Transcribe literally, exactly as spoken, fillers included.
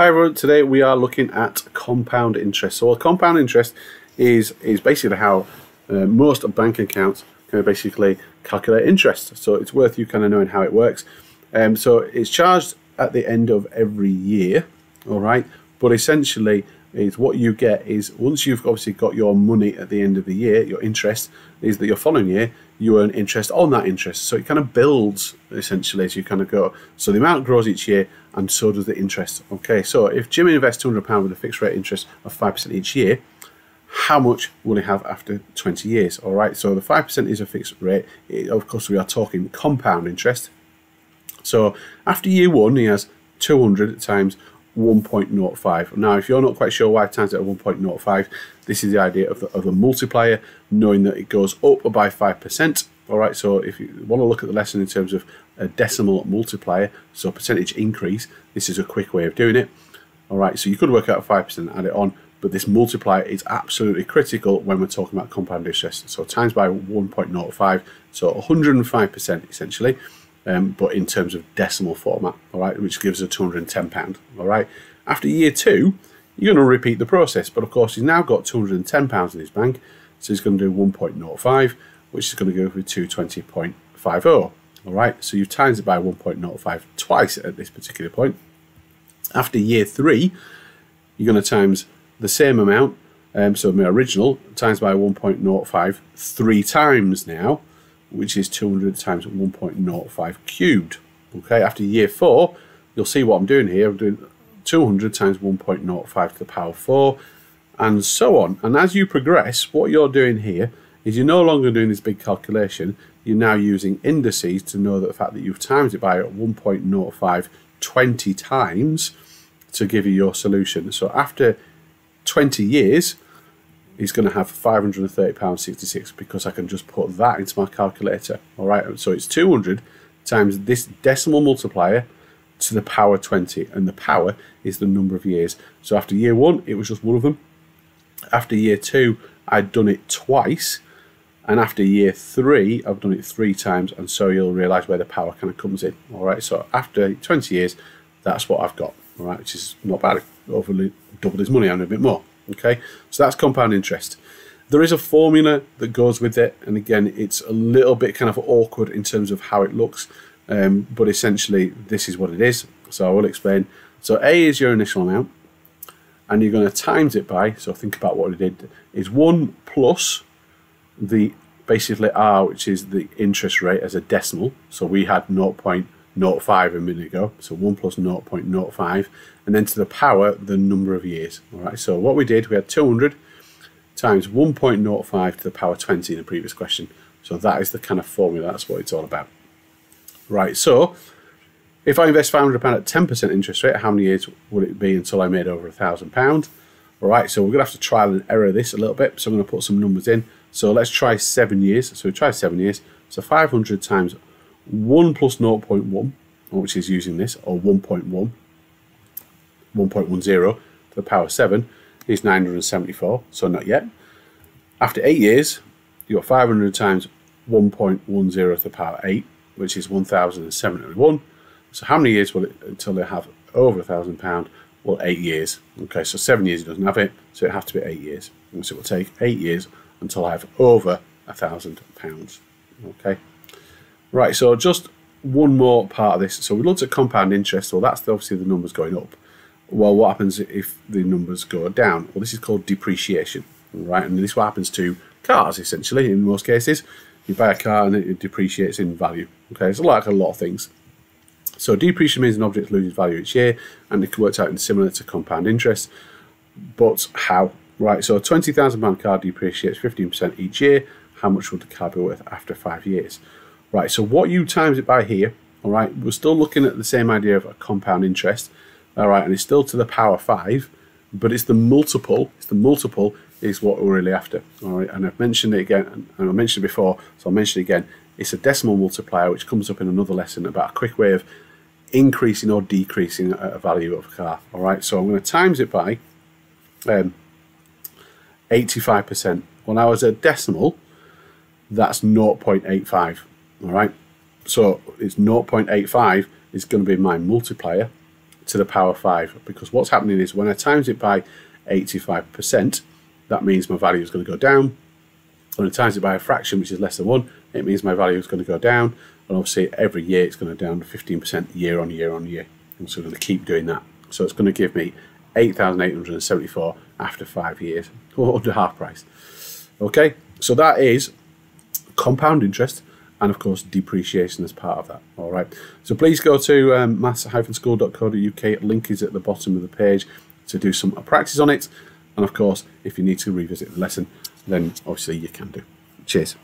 Hi everyone, today we are looking at compound interest. So well, compound interest is, is basically how uh, most bank accounts kind of basically calculate interest. So it's worth you kind of knowing how it works. Um, so it's charged at the end of every year, all right? But essentially is what you get is once you've obviously got your money at the end of the year, your interest is that your following year you earn interest on that interest. So it kind of builds essentially as you kind of go. So the amount grows each year and so does the interest. Okay, so if Jimmy invests two hundred pounds with a fixed rate interest of five percent each year, how much will he have after twenty years? All right, so the five percent is a fixed rate. It, of course, we are talking compound interest. So after year one, he has two hundred times one point zero five. Now, if you're not quite sure why times it at one point zero five, this is the idea of the, of the multiplier, knowing that it goes up by five percent. All right, so if you want to look at the lesson in terms of a decimal multiplier, so percentage increase, this is a quick way of doing it. All right, so you could work out five percent and add it on, but this multiplier is absolutely critical when we're talking about compound interest. So times by one point zero five, so one hundred and five percent essentially. Um, but in terms of decimal format, all right, which gives us two hundred and ten pounds, all right. After year two, you're going to repeat the process, but of course he's now got two hundred and ten pounds in his bank, so he's going to do one point zero five, which is going to go for two hundred and twenty point five zero, all right. So you've times it by one point zero five twice at this particular point. After year three, you're going to times the same amount, um, so my original times by one point zero five three times now, which is two hundred times one point zero five cubed. Okay, after year four, you'll see what I'm doing here. I'm doing two hundred times one point zero five to the power four, and so on. And as you progress, what you're doing here is you're no longer doing this big calculation. You're now using indices to know that the fact that you've times it by one point zero five twenty times to give you your solution. So after twenty years, he's going to have five hundred and thirty pounds sixty-six because I can just put that into my calculator. All right, so it's two hundred times this decimal multiplier to the power twenty, and the power is the number of years. So after year one, it was just one of them. After year two, I'd done it twice, and after year three, I've done it three times, and so you'll realise where the power kind of comes in. All right, so after twenty years, that's what I've got. All right, which is not bad. Overly doubled his money and a bit more. Okay, so that's compound interest. There is a formula that goes with it, and again, it's a little bit kind of awkward in terms of how it looks, um, but essentially this is what it is. So I will explain. So A is your initial amount, and you're going to times it by, so think about what we did, is one plus the basically R, which is the interest rate as a decimal. So we had zero point zero five a minute ago, so one plus zero point zero five, and then to the power the number of years. All right, so what we did, we had two hundred times one point zero five to the power twenty in the previous question, so that is the kind of formula. That's what it's all about. Right, so if I invest five hundred pounds at ten percent interest rate, how many years would it be until I made over a thousand pounds? All right, so we're gonna have to trial and error this a little bit, so I'm gonna put some numbers in. So let's try seven years. So we try seven years, so five hundred times one plus zero point one, which is using this, or one point one, one point one zero to the power seven is nine hundred and seventy-four, so not yet. After eight years, you got five hundred times one point one zero to the power eight, which is one thousand and seventy-one. So how many years will it until they have over a thousand pounds? Well, eight years. Okay, so seven years it doesn't have it, so it has to be eight years, and so it will take eight years until I have over a thousand pounds. Okay. Right, so just one more part of this. So we looked at compound interest. Well, that's obviously the numbers going up. Well, what happens if the numbers go down? Well, this is called depreciation, right? And this is what happens to cars, essentially, in most cases. You buy a car and it depreciates in value. Okay, it's like a lot of things. So depreciation means an object loses value each year, and it works out in similar to compound interest. But how? Right, so a twenty thousand pound car depreciates fifteen percent each year. How much would the car be worth after five years? Right, so what you times it by here, all right, we're still looking at the same idea of a compound interest, all right, and it's still to the power five, but it's the multiple, it's the multiple is what we're really after, all right, and I've mentioned it again, and I mentioned it before, so I'll mention it again, it's a decimal multiplier, which comes up in another lesson about a quick way of increasing or decreasing a value of a car, all right, so I'm going to times it by um, eighty-five percent. Well, now as a decimal, that's zero point eight five. All right, so it's zero point eight five is going to be my multiplier to the power five, because what's happening is when I times it by eighty-five percent, that means my value is going to go down. When I times it by a fraction, which is less than one, it means my value is going to go down. And obviously every year it's going to down fifteen percent year on year on year. And so I'm going to keep doing that. So it's going to give me eight thousand eight hundred seventy-four after five years, or under half price. Okay, so that is compound interest, and of course depreciation as part of that. All right, so please go to um, maths dash school dot co dot U K, link is at the bottom of the page, to do some practice on it. And of course, if you need to revisit the lesson, then obviously you can do. Cheers.